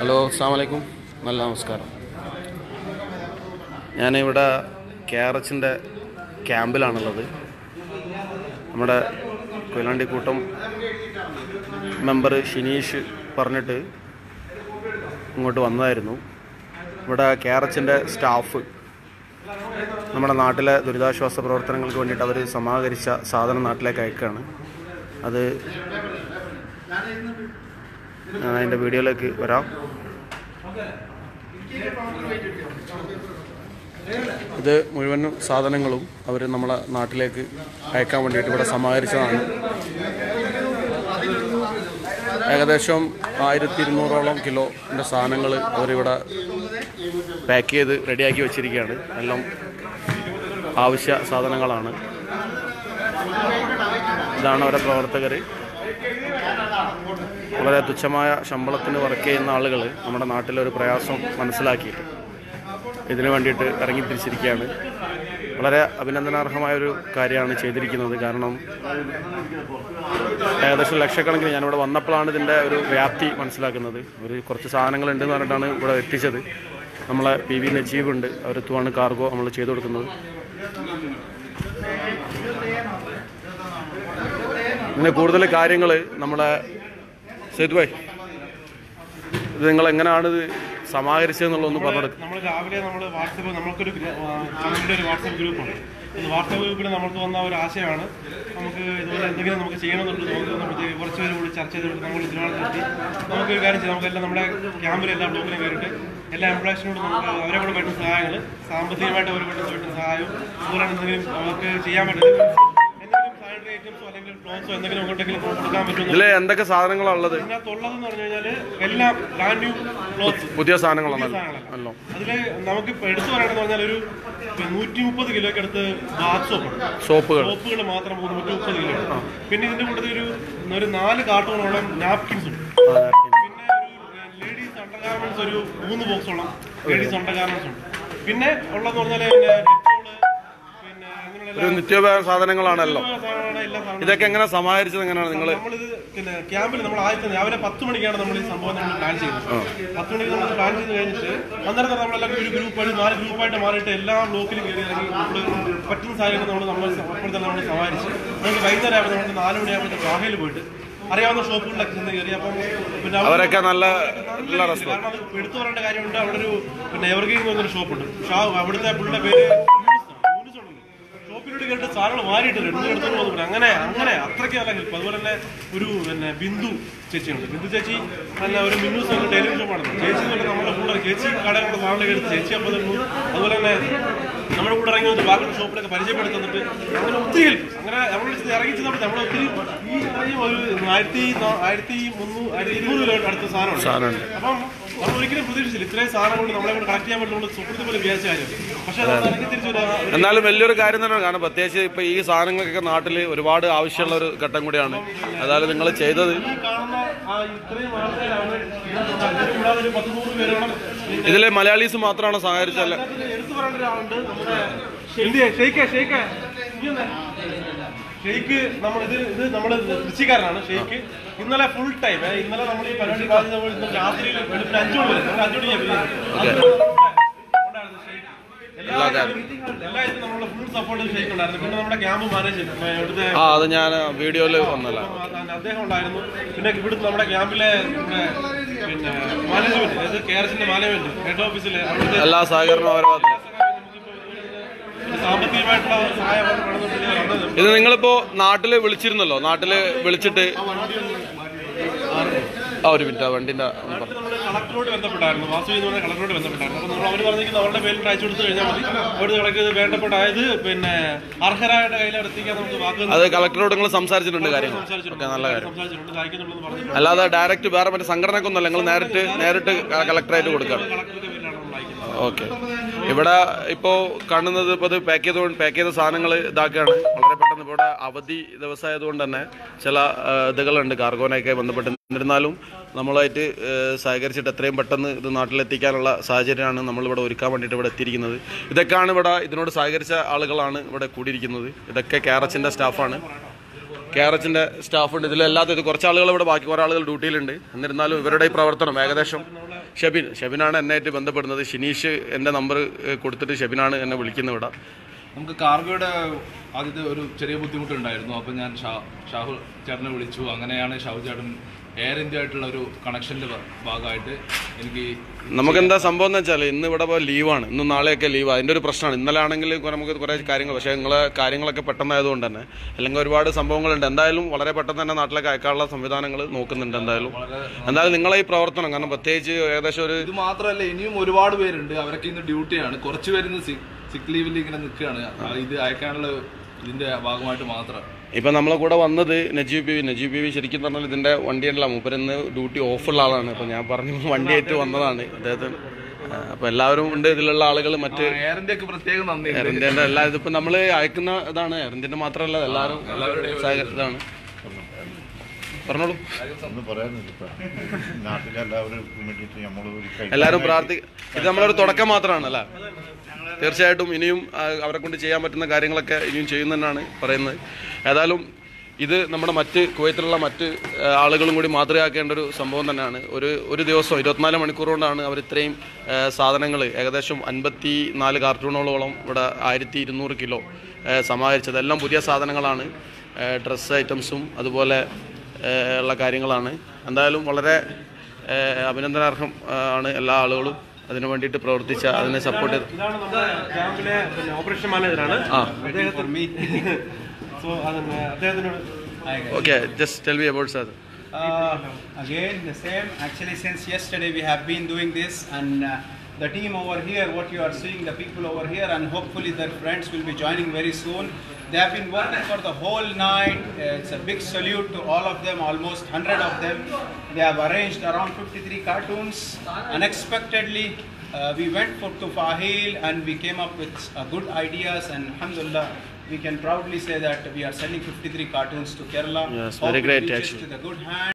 Hello അസ്സാം വലൈക്കും നല്ല നമസ്കാരം. ഞാനിവിടെ കേരച്ചിൻ്റെ ക്യാമ്പിലാണുള്ളത്. നമ്മുടെ കൊയിലാണ്ടിക്കൂട്ടം മെമ്പർ ഷിനീഷ് പറഞ്ഞിട്ട് ഇങ്ങോട്ട് വന്നതായിരുന്നു. ഇവിടെ കേരച്ചിൻ്റെ സ്റ്റാഫ് നമ്മുടെ നാട്ടിലെ ദുരിതാശ്വാസ പ്രവർത്തനങ്ങൾക്ക് വേണ്ടിയിട്ട് അവർ സമാഹരിച്ച സാധനം നാട്ടിലേക്ക് അയക്കുകയാണ്. അത് അതിൻ്റെ വീഡിയോയിലേക്ക് വരാം. ഇത് മുഴുവൻ സാധനങ്ങളും അവർ നമ്മളെ നാട്ടിലേക്ക് അയക്കാൻ വേണ്ടിയിട്ട് ഇവിടെ സമാഹരിച്ചതാണ്. ഏകദേശം 1200ഓളം കിലോൻ്റെ സാധനങ്ങൾ അവരിവിടെ പാക്ക് ചെയ്ത് റെഡിയാക്കി വെച്ചിരിക്കുകയാണ്. എല്ലാം ആവശ്യ സാധനങ്ങളാണ്. ഇതാണ് അവരുടെ പ്രവർത്തകർ. വളരെ തുച്ഛമായ ശമ്പളത്തിന് വർക്ക് ചെയ്യുന്ന ആളുകൾ നമ്മുടെ നാട്ടിലൊരു പ്രയാസം മനസ്സിലാക്കിയിട്ട് ഇതിനു വേണ്ടിയിട്ട് ഇറങ്ങിത്തിരിച്ചിരിക്കുകയാണ്. വളരെ അഭിനന്ദനാർഹമായൊരു കാര്യമാണ് ചെയ്തിരിക്കുന്നത്. കാരണം ഏകദേശം ലക്ഷക്കണക്കിന്, ഞാനിവിടെ വന്നപ്പോഴാണ് ഇതിൻ്റെ ഒരു വ്യാപ്തി മനസ്സിലാക്കുന്നത്. ഒരു കുറച്ച് സാധനങ്ങളുണ്ടെന്ന് പറഞ്ഞിട്ടാണ് ഇവിടെ എത്തിച്ചത്. നമ്മളെ PV നജീബ് ഉണ്ട്, അവരത്തുമാണ് കാർഗോ നമ്മൾ ചെയ്തു കൊടുക്കുന്നത്. പിന്നെ കൂടുതൽ കാര്യങ്ങൾ നമ്മളെ സെയ്ത് ഭായ്, ഇത് നിങ്ങൾ എങ്ങനെയാണിത് സമാഹരിച്ചതെന്നുള്ളതൊന്ന് പറഞ്ഞെടുക്കും. നമ്മൾ രാവിലെ നമ്മൾ വാട്സപ്പ്, നമുക്കൊരു വാട്സപ്പ് ഗ്രൂപ്പുണ്ട്. വാട്സപ്പ് ഗ്രൂപ്പിൽ നമുക്ക് വന്ന ഒരു ആശയമാണ്, നമുക്ക് ഇതുപോലെ എന്തെങ്കിലും നമുക്ക് ചെയ്യണമെന്നുണ്ട്. നമുക്ക് കുറച്ച് പേര് കൂടി ചർച്ച ചെയ്ത് നമ്മൾ ഇതിനാണ് നടത്തി. നമുക്കൊരു കാര്യം ചെയ്യാം, നമുക്കെല്ലാം നമ്മുടെ ക്യാമ്പിൽ എല്ലാ ബ്ലോക്കിലും കയറിയിട്ട് എല്ലാ എംപ്ലോയീസിനോടും നമുക്ക് അവരെ കൂടെ പറ്റുന്ന സഹായങ്ങൾ, സാമ്പത്തികമായിട്ട് അവരെ പറ്റുന്ന സഹായവും, അതുപോലെ എന്തെങ്കിലും നമുക്ക് ചെയ്യാൻ പറ്റുന്നത് എന്തൊക്കെ സാധനങ്ങളുള്ളത്. അതിനകത്തുള്ളതെന്ന് പറഞ്ഞു കഴിഞ്ഞാല് എല്ലാം ബ്രാൻഡ് ന്യൂ ക്ലോത്ത്, പുതിയ സാധനങ്ങളാണല്ലോ. അതില് നമുക്ക് എടുത്തു പറയണമെന്ന് പറഞ്ഞാൽ ഒരു 130 കിലോയ്ക്ക് അടുത്ത് ബാത്ത് സോപ്പുകൾ മാത്രം 130 കിലോ. പിന്നെ ഇതിന്റെ കൂട്ടത്തിൽ ഒരു 4 കാർട്ടൂണോളം നാപ്കിൻസ് ഉണ്ട്. പിന്നെ ലേഡീസ് അണ്ടർഗാർമെന്റ്സ് ഒരു 3 ബോക്സോളം ലേഡീസ് അണ്ടർഗാർമെന്റ്സ് ഉണ്ട്. പിന്നെ ഉള്ളതെന്ന് പറഞ്ഞാല് ഒരു നിത്യോപയോഗ സാധനങ്ങളാണല്ലോ. ഇതൊക്കെ എങ്ങനെ സമാഹരിച്ചത്? എങ്ങനെയാണ് നിങ്ങൾ പിന്നെ ക്യാമ്പിൽ നമ്മൾ ആദ്യം രാവിലെ 10 മണിക്കാണ് നമ്മൾ ഈ സംഭവം നമ്മൾ പ്ലാൻ ചെയ്തത്. 10 മണിക്ക് നമ്മൾ പ്ലാൻ ചെയ്ത് കഴിഞ്ഞിട്ട് അന്നേരം തന്നെ നമ്മളെല്ലാം ഒരു ഗ്രൂപ്പായിട്ട് 4 ഗ്രൂപ്പായിട്ട് മാറിയിട്ട് എല്ലാ ബ്ലോക്കിലും കയറി പറ്റുന്ന സാഹചര്യം നമ്മൾ സമാഹരിച്ച് നമുക്ക് വൈകുന്നേരം നമ്മൾ 4 മണിയാകുമ്പോൾ ഫാഹയിൽ പോയിട്ട് അറിയാവുന്ന ഷോപ്പുകളിലൊക്കെ ചെന്ന് കയറി. അപ്പം പിന്നെ അവരൊക്കെ നല്ല കാരണം അത് എടുത്തു പറയേണ്ട കാര്യമുണ്ട്. അവിടെ ഒരു പിന്നെ എവർഗ്രീൻ എന്ന് പറഞ്ഞൊരു ഷോപ്പുണ്ട്. അവിടുത്തെ പുള്ളിയുടെ പേര് കേട്ട് സാധനങ്ങൾ മാറിയിട്ടുണ്ട്, എടുത്തു പോകുന്നു. അങ്ങനെ അത്രയ്ക്ക് നല്ല ഹെൽപ്പ്. അതുപോലെ തന്നെ ഒരു പിന്നെ ബിന്ദു ചേച്ചിയുണ്ട്. ബിന്ദു ചേച്ചി നല്ല ഒരു മിന്നൂസ് ടെലിവിഷൻ പാടുന്നു. ചേച്ചി നമ്മുടെ കൂടെ ചേച്ചി കടകളുടെ സാധനങ്ങൾ എടുത്ത് ചേച്ചി അപ്പം തന്നു. അതുപോലെ തന്നെ നമ്മുടെ കൂടെ ഇറങ്ങി വന്നിട്ട് ബാക്കിയുള്ള ഷോപ്പിലൊക്കെ പരിചയപ്പെടുത്തുന്നിട്ട് അങ്ങനെ ഒത്തിരി ഹെൽപ്പ്. അങ്ങനെ നമ്മൾ ഇറങ്ങി ചെന്നപ്പോൾ നമ്മൾ ഒത്തിരി ഈ ഒരു 1200 അടുത്ത സാധനമാണ്. അപ്പം നമ്മൾ ഒരിക്കലും പ്രതീക്ഷിച്ചില്ല ഇത്രയും സാധനങ്ങൾ നമ്മളെ കൂടെ കളക്ട് ചെയ്യാൻ പറ്റും സുഹൃത്ത് പോലെ വിചാരിച്ച കാര്യം. പക്ഷേ എന്നാലും വലിയൊരു കാര്യം തന്നെയാണ്. കാരണം പ്രത്യേകിച്ച് ഇപ്പം ഈ സാധനങ്ങൾക്കൊക്കെ നാട്ടിൽ ഒരുപാട് ആവശ്യമുള്ള ഒരു ഘട്ടം കൂടിയാണ്. അതായത് നിങ്ങൾ ചെയ്തത് ഇതിലെ മലയാളീസ് മാത്രമാണ് സഹായിച്ചല്ല. ഷെയ്ക്ക് നമ്മൾ കൃഷിക്കാരനാണ്. ഷെയ്ക്ക് ഇന്നലെ ഫുൾ ടൈം, ഇന്നലെ നമ്മൾ ഈ പരിപാടി രാത്രി 5 മണി വരെ നമ്മൾ 5 മണിക്കാണ് അത് ഞാൻ വീഡിയോയിൽ വന്നല്ല. അദ്ദേഹം ഉണ്ടായിരുന്നു. പിന്നെ ഇവിടുത്തെ നമ്മുടെ ക്യാമ്പിലെ പിന്നെ മാനേജ്മെന്റ്, അതായത് കേരളത്തിന്റെ മാനേജ്മെന്റ് ഹെഡ് ഓഫീസിലെ എല്ലാ സഹകരണ സാമ്പത്തികമായിട്ടുള്ള സഹായം ഇത് നിങ്ങളിപ്പോ നാട്ടില് വിളിച്ചിരുന്നല്ലോ. നാട്ടില് വിളിച്ചിട്ട് ഒരു മിനിറ്റ് വണ്ടിന്റെ കളക്ടറോട് ബന്ധപ്പെട്ടായിരുന്നു. വാസു എന്ന് പറഞ്ഞാൽ കളക്ടറോട് ബന്ധപ്പെട്ടായിരുന്നു. അപ്പോൾ നമ്മൾ അവർ പറഞ്ഞിരിക്കുന്നത് അവരുടെ പേരിൽ അയച്ചു കൊടുത്തു കഴിഞ്ഞാൽ മതി. അവർ കളക്ട് വേണ്ടപ്പെട്ടായത് പിന്നെ അർഹരായുടെ കയ്യിൽ എത്തിക്കാൻ നമുക്ക് വാക്ക് അത് കളക്ടറോട് നിങ്ങൾ സംസാരിച്ചിട്ടുണ്ട്. കാര്യങ്ങൾ സംസാരിച്ചിട്ടുണ്ട്. അല്ലാതെ ഡയറക്റ്റ് വേറെ മറ്റേ സംഘടനക്കൊന്നുമല്ല, നിങ്ങൾ നേരിട്ട് കളക്ടറായിട്ട് കൊടുക്കാം. ഓക്കെ. ഇവിടെ ഇപ്പോൾ കാണുന്നത് ഇപ്പോൾ അത് പാക്ക് ചെയ്ത സാധനങ്ങൾ ഇതാക്കുകയാണ്. വളരെ പെട്ടെന്ന് ഇപ്പോൾ ഇവിടെ അവധി ദിവസമായതുകൊണ്ട് തന്നെ ചില ഇതുകളുണ്ട് കാർഗോനൊക്കെ ബന്ധപ്പെട്ട്. എന്നിരുന്നാലും നമ്മളായിട്ട് സഹകരിച്ചിട്ട് എത്രയും പെട്ടെന്ന് ഇത് നാട്ടിലെത്തിക്കാനുള്ള സാഹചര്യമാണ് നമ്മളിവിടെ ഒരുക്കാൻ വേണ്ടിയിട്ട് ഇവിടെ എത്തിയിരിക്കുന്നത്. ഇതൊക്കെയാണ് ഇവിടെ ഇതിനോട് സഹകരിച്ച ആളുകളാണ് ഇവിടെ കൂടിയിരിക്കുന്നത്. ഇതൊക്കെ കേരളത്തിൻ്റെ സ്റ്റാഫാണ്. കേരളത്തിൻ്റെ സ്റ്റാഫുണ്ട്. ഇതിലല്ലാത്ത ഇത് കുറച്ച് ആളുകൾ ഇവിടെ, ബാക്കി കുറേ ആളുകൾ ഡ്യൂട്ടിയിലുണ്ട്. എന്നിരുന്നാലും ഇവരുടെ പ്രവർത്തനം ഏകദേശം ഷെബിനാണ് എന്നെയായിട്ട് ബന്ധപ്പെടുന്നത്. ഷിനീഷ് എൻ്റെ നമ്പർ കൊടുത്തിട്ട് ഷെബിനാണ് എന്നെ വിളിക്കുന്നത്. ഇവിടെ നമുക്ക് കാർഗോയുടെ ആദ്യത്തെ ഒരു ചെറിയ ബുദ്ധിമുട്ടുണ്ടായിരുന്നു. അപ്പോൾ ഞാൻ ഷാഹു ചേട്ടനെ വിളിച്ചു. അങ്ങനെയാണ് ഷാഹു ചേട്ടൻ എയർ ഇന്ത്യ ആയിട്ടുള്ള ഒരു കണക്ഷൻ്റെ ഭാഗമായിട്ട് എനിക്ക് നമുക്കെന്താ സംഭവം എന്ന് വെച്ചാൽ ഇന്ന് ഇവിടെ ലീവാണ്, ഇന്നും നാളെയൊക്കെ ലീവ്. അതിൻ്റെ ഒരു പ്രശ്നമാണ്. ഇന്നലെ ആണെങ്കിൽ നമുക്ക് കുറേ കാര്യങ്ങൾ, പക്ഷേ നിങ്ങളെ കാര്യങ്ങളൊക്കെ പെട്ടെന്നായതുകൊണ്ട് തന്നെ അല്ലെങ്കിൽ ഒരുപാട് സംഭവങ്ങളുണ്ട്. എന്തായാലും വളരെ പെട്ടെന്ന് തന്നെ നാട്ടിലേക്ക് അയക്കാനുള്ള സംവിധാനങ്ങൾ നോക്കുന്നുണ്ട്. എന്തായാലും നിങ്ങളെ ഈ പ്രവർത്തനം, കാരണം പ്രത്യേകിച്ച് ഏകദേശം ഒരു ഇത് മാത്രമല്ല, ഇനിയും ഒരുപാട് പേരുണ്ട്. അവരൊക്കെ ഇന്ന് ഡ്യൂട്ടിയാണ്. കുറച്ച് പേര് ഇന്ന് സിക്ക് ലീവിൽ ഇങ്ങനെ നിൽക്കുകയാണ്. ഇത് അയക്കാനുള്ള ഇതിൻ്റെ ഭാഗമായിട്ട് മാത്രം. ഇപ്പം നമ്മളെ കൂടെ വന്നത് നജീബ് ബി വി ശരിക്കും പറഞ്ഞാൽ ഇതിൻ്റെ വണ്ടിയല്ല. മൂപ്പരിന്ന് ഡ്യൂട്ടി ഓഫുള്ള ആളാണ്. അപ്പം ഞാൻ പറഞ്ഞു വണ്ടി ആയിട്ട് വന്നതാണ് അദ്ദേഹത്തിന്. അപ്പം എല്ലാവരും ഉണ്ട് ഇതിലുള്ള ആളുകൾ. മറ്റ് എയർ ഇന്ത്യക്ക് പ്രത്യേകം നന്ദി. എയർ ഇന്ത്യൻ്റെ എല്ലാ ഇതിപ്പം നമ്മൾ അയക്കുന്ന ഇതാണ്. എയർ ഇന്ത്യൻ്റെ മാത്രമല്ല, എല്ലാവരും എല്ലാവരുടെയും സഹകരിച്ചതാണ്. പറഞ്ഞോളൂ. എല്ലാവരും പ്രാർത്ഥിക്കും. ഇത് നമ്മളൊരു തുടക്കം മാത്രമാണ്. അല്ല, തീർച്ചയായിട്ടും ഇനിയും അവരെ കൊണ്ട് ചെയ്യാൻ പറ്റുന്ന കാര്യങ്ങളൊക്കെ ഇനിയും ചെയ്യുന്നതെന്നാണ് പറയുന്നത്. ഏതായാലും ഇത് നമ്മുടെ മറ്റ് കുവൈത്തിലുള്ള മറ്റ് ആളുകളും കൂടി മാതൃകയാക്കേണ്ട ഒരു സംഭവം തന്നെയാണ്. ഒരു ദിവസം 24 മണിക്കൂർ കൊണ്ടാണ് അവർ ഇത്രയും സാധനങ്ങൾ, ഏകദേശം 54 കാർട്ടൂണുകളോളം ഇവിടെ 1200 കിലോ സമാഹരിച്ചത്. എല്ലാം പുതിയ സാധനങ്ങളാണ്. ഡ്രസ്സ് ഐറ്റംസും അതുപോലെ ഉള്ള കാര്യങ്ങളാണ്. എന്തായാലും വളരെ അഭിനന്ദനാർഹം ആണ് എല്ലാ ആളുകളും അതിനു വേണ്ടിയിട്ട് പ്രവർത്തിച്ച, അതിനെ സപ്പോർട്ട് ചെയ്ത്. ഓപ്പറേഷൻ മാനേജറാണ് okay. Just tell me about sir. Again the same. Actually since yesterday we have been doing this, and the team over here, what you are seeing, the people over here, and hopefully their friends will be joining very soon. They have been working for the whole night. It's a big salute to all of them, almost 100 of them. They have arranged around 53 cartoons. Unexpectedly, we went to Fahaheel and we came up with good ideas, and alhamdulillah, we can proudly say that we are sending 53 cartoons to Kerala. Yes, very great, actually. To the good hand.